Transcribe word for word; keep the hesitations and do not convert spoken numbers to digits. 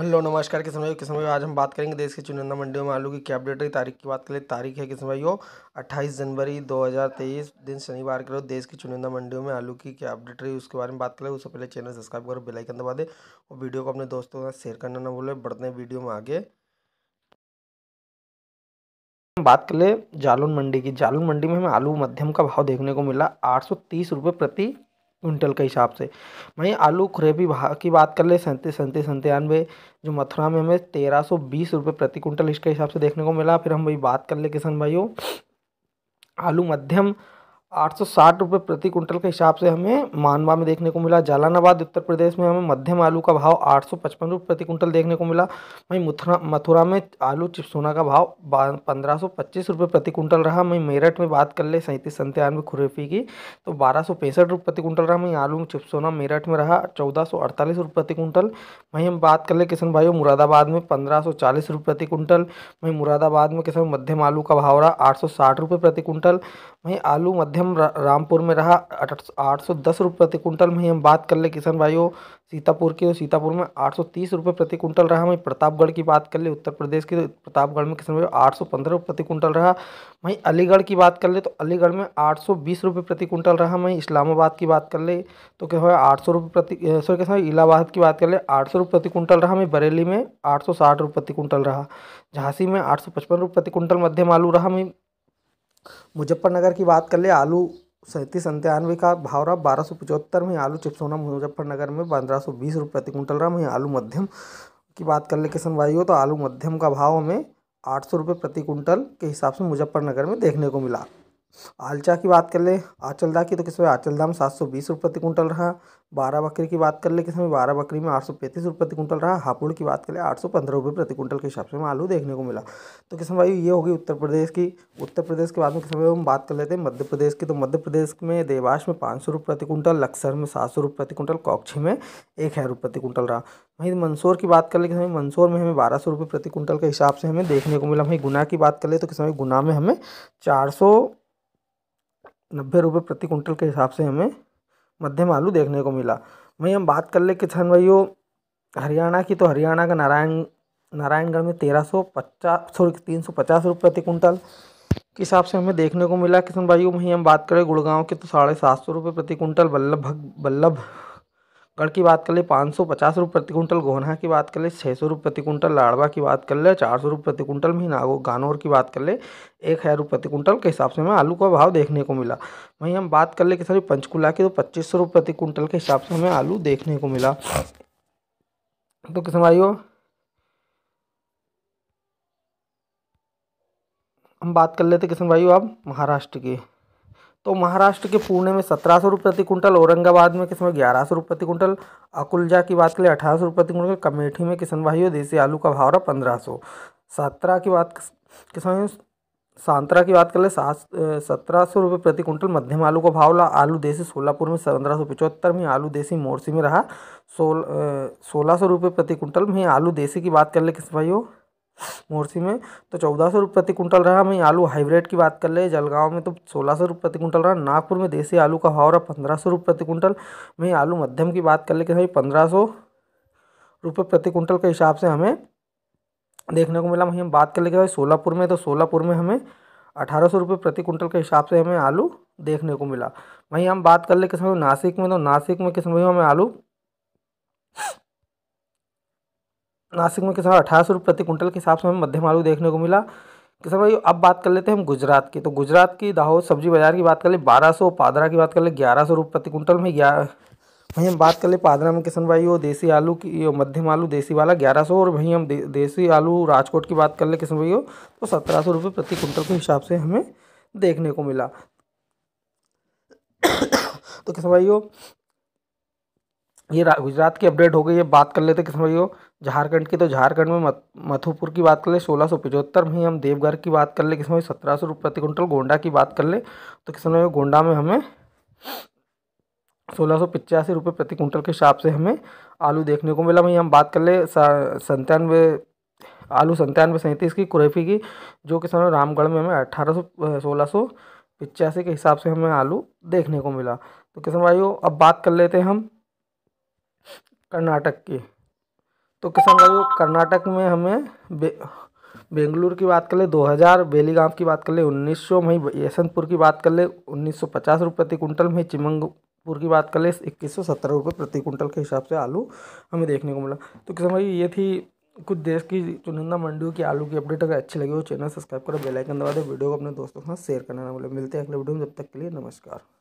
Hello नमस्कार किसान भाई किसान भाई आज हम बात करेंगे देश की चुनिंदा मंडियों में आलू की क्या अपडेट है। तारीख की बात करें, तारीख है किसान भाई अट्ठाईस जनवरी दो हज़ार तेईस दिन शनिवार के रोज देश की चुनिंदा मंडियों में आलू की क्या अपडेट रही उसके बारे में बात करें। उससे पहले चैनल सब्सक्राइब करो, बेल आइकन दबा दे और वीडियो को अपने दोस्तों के साथ शेयर करना ना भूलें। बढ़ते हैं वीडियो में आगे। बात कर ले जालौन मंडी की। जालौन मंडी में हमें आलू मध्यम का भाव देखने को मिला आठ सौ तीस रुपये प्रति क्विंटल के हिसाब से। वहीं आलू खुरैबी भाव की बात कर ले सैंतीस सैंतीस सत्तानवे जो मथुरा में हमें तेरह सौ बीस रुपये प्रति क्विंटल इसके हिसाब से देखने को मिला। फिर हम वही बात कर ले किसान भाइयों, आलू मध्यम आठ सौ साठ रुपये प्रति क्विंटल के हिसाब से हमें मानवा में देखने को मिला। जालानाबाद उत्तर प्रदेश में हमें मध्यम आलू का भाव आठ सौ पचपन रुपये प्रति क्विंटल देखने को मिला। वहीं मथुरा मथुरा में आलू चिप्सोना का भाव पंद्रह सौ पच्चीस रुपये प्रति क्विंटल रहा। वहीं मेरठ में बात कर ले सैंतीस सत्तानवे खुरैफी की तो बारह सौ पैंसठ रुपये प्रति क्विंटल रहा। वहीं आलू चिप्सोना मेरठ में रहा चौदह सौ अड़तालीस रुपये प्रति क्विंटल। वहीं हम बात कर ले किसान भाइयों मुरादाबाद में पंद्रह सौ चालीस रुपये प्रति क्विंटल। वहीं मुरादाबाद में किसान मध्यम आलू का भाव रहा आठ सौ साठ रुपये प्रति क्विंटल। वहीं आलू मध्यम रामपुर में रहा आठ सौ दस रुपये प्रति क्विंटल। वहीं हम बात कर ले किसान भाइयों सीतापुर की तो सीतापुर में आठ सौ तीस रुपये प्रति क्विंटल रहा। वहीं प्रतापगढ़ की बात कर ले उत्तर प्रदेश की तो प्रतापगढ़ में किसान भाइयों आठ सौ पंद्रह रुपये प्रति क्विंटल रहा। वहीं अलीगढ़ की बात कर ले तो अलीगढ़ में आठ सौ बीस रुपये प्रति क्विंटल रहा। वहीं इस्लामाबाद की बात कर ले तो क्या है आठ सौ रुपये प्रति सॉरी किसान इलाहाबाद की बात कर ले आठ सौ रुपये प्रति क्विंटल रहा। वहीं बरेली में आठ सौ साठ रुपये प्रति क्विंटल रहा। झांसी में आठ सौ पचपन रुपये प्रति क्विंटल मध्यम आलू रहा। वहीं मुजफ्फरनगर की बात कर ले आलू सैंतीस सत्तानवे का भाव रहा बारह सौ पचहत्तर। वहीं आलू चिप्सोना मुजफ्फरनगर में पंद्रह सौ बीस रुपये प्रति क्विंटल रहा। वहीं आलू मध्यम की बात कर ले किसान भाई हो तो आलू मध्यम का भाव हमें आठ सौ रुपये प्रति क्विंटल के हिसाब से मुजफ्फरनगर में देखने को मिला। आलचा की बात कर ले आंचलदा की तो किसान आंचलदा में सात सौ बीस रुपये प्रति क्विंटल रहा। बारह बकरी की बात कर ले किसान बारह बकरी में आठ सौ पैंतीस रुपये प्रति क्विंटल रहा। हापुड़ की बात कर ले आठ सौ पंद्रह रुपये प्रति क्विंटल के हिसाब से हमें आलू देखने को मिला। तो किसान भाई ये होगी उत्तर प्रदेश की। उत्तर प्रदेश के बाद में किसान भाई हम बात कर लेते हैं मध्य प्रदेश की। तो मध्य प्रदेश में देवास में पाँच सौ रुपये प्रति क्विंटल, लक्सर में सात सौ रुपये प्रति क्विंटल, कोक्षी में एक हज़ार रुपये प्रति क्विंटल रहा। वहीं मंदसौर की बात कर ले किसान मंदसौर में हमें बारह सौ रुपये प्रति क्विंटल के हिसाब से हमें देखने को मिला। वहीं गुना की बात कर ले तो किसान गुना में हमें चार सौ नब्बे रुपये प्रति क्विंटल के हिसाब से हमें मध्यम आलू देखने को मिला। वहीं हम बात कर ले किसान भाइयों हरियाणा की तो हरियाणा का नारायण नारायणगढ़ में तेरह सौ पचास सॉरी तीन सौ पचास रुपये प्रति क्विंटल के हिसाब से हमें देखने को मिला किसान भाइयों। वहीं हम बात करें गुड़गांव के तो साढ़े सात सौ रुपये प्रति क्विंटल, बल्लभ बल्लभ गढ़ की बात कर ले पाँच सौ पचास रुपये प्रति क्विंटल, गोहना की बात कर ले छः सौ रुपये प्रति क्विंटल, लाड़वा की बात कर ले चार सौ रुपये प्रति क्विंटल में, नागो गानौर की बात कर ले एक हज़ार रुपये प्रति क्विंटल के हिसाब से हमें आलू का भाव देखने को मिला। वहीं हम बात कर ले कि सर पंचकूला की तो पच्चीस सौ रुपये प्रति क्विंटल के हिसाब से हमें आलू देखने को मिला। तो किसान भाइयों हम बात कर लेते किसान भाइयों आप महाराष्ट्र की। तो महाराष्ट्र के पुणे में सत्रह सौ रुपये प्रति क्विंटल, औरंगाबाद में किसान ग्यारह सौ रुपये प्रति क्विंटल, अकुलजा की बात करें अठारह सौ रुपये प्रति क्विंटल, कमेठी में किसान भाइयों देसी आलू का भाव रहा पंद्रह सौ। सत्रह की बात किसान सांतरा की बात कर ले सात सत्रह सौ रुपये प्रति क्विंटल मध्यम आलू का भाव रहा। आलू देसी सोलापुर में पंद्रह सौ पचहत्तर में, आलू देसी मोरसी में रहा सोल सोलह सौ रुपये प्रति क्विंटल में। आलू देसी की बात कर ले किसान भाइयों मोरसी में तो चौदह सौ रुपये प्रति क्विंटल रहा। वहीं आलू हाइब्रिड की बात कर ले जलगांव में तो सोलह सौ रुपये प्रति क्विंटल रहा। नागपुर में देसी आलू का भाव रहा पंद्रह सौ रुपये प्रति क्विंटल। वहीं आलू मध्यम की बात कर ले कि भाई पंद्रह सौ रुपये प्रति क्विंटल के हिसाब से हमें देखने को मिला। वहीं हम बात कर ले कि भाई सोलापुर में तो सोलापुर में हमें अठारह सौ रुपये प्रति क्विंटल के हिसाब से हमें आलू देखने को मिला। वहीं हम बात कर ले कि भाई नासिक में तो नासिक में किसान भाई हमें आलू नासिक में किसान अठारह सौ रुपये प्रति क्विंटल के हिसाब से हमें मध्यम आलू देखने को मिला। किसान भाई अब बात कर लेते हैं हम गुजरात की। तो गुजरात की दाहोद सब्जी बाजार की बात कर ले बारह सौ, पादरा की बात कर ले ग्यारह सौ रुपये प्रति क्विंटल में ग्यारह। वहीं हम बात कर ले पादरा में किसान भाई वो देसी आलू की मध्यम आलू देसी वाला ग्यारह सौ। और वहीं हम दे, देसी आलू राजकोट की बात कर ले किसान भाई तो सत्रह सौ रुपये प्रति क्विंटल के हिसाब से हमें देखने को मिला। तो किसान भाइयों ये गुजरात की अपडेट हो गई है। बात कर लेते किसान भाइयों झारखंड की। तो झारखंड में मथुपुर की बात कर ले सोलह सौ पचहत्तर में, हम देवघर की बात कर ले किसान भाई सत्रह सौ रुपये प्रति क्विंटल, गोंडा की बात कर ले तो किसान भाई गोंडा में हमें सोलह सौ पचासी रुपये प्रति क्विंटल के हिसाब से हमें आलू देखने को मिला। वहीं हम बात कर ले संतानवे आलू संतानवे सैंतीस की कुरैफी की जो किसान रामगढ़ में हमें अट्ठारह सौ सोलह सौ पचासी के हिसाब से हमें आलू देखने को मिला। तो किसान भाइयों अब बात कर लेते हैं हम कर्नाटक की। तो किसान भाइयों कर्नाटक में हमें बे, बेंगलुरु की बात कर ले दो हज़ार, बेलीगांव की बात कर ले उन्नीस सौ में, यशवंतपुर की बात कर ले उन्नीस सौ पचास रुपये प्रति कुंटल में, चिमंगपुर की बात कर ले इक्कीस सौ सत्तर रुपये प्रति कुंटल के हिसाब से आलू हमें देखने को मिला। तो किसान भाई ये थी कुछ देश की चुनिंदा मंडियों की आलू की अपडेट। अगर अच्छी लगी हो चैनल सब्सक्राइब करो, बेल आइकन दबा दो, वीडियो को अपने दोस्तों के साथ शेयर करना ना भूलें। मिलते हैं अगले वीडियो में, जब तक के लिए नमस्कार।